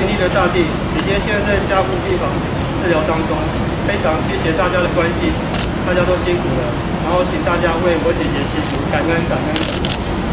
平地的大地，姐姐现在在加护病房治疗当中，非常谢谢大家的关心，大家都辛苦了，然后请大家为我姐姐祈福，感恩感恩。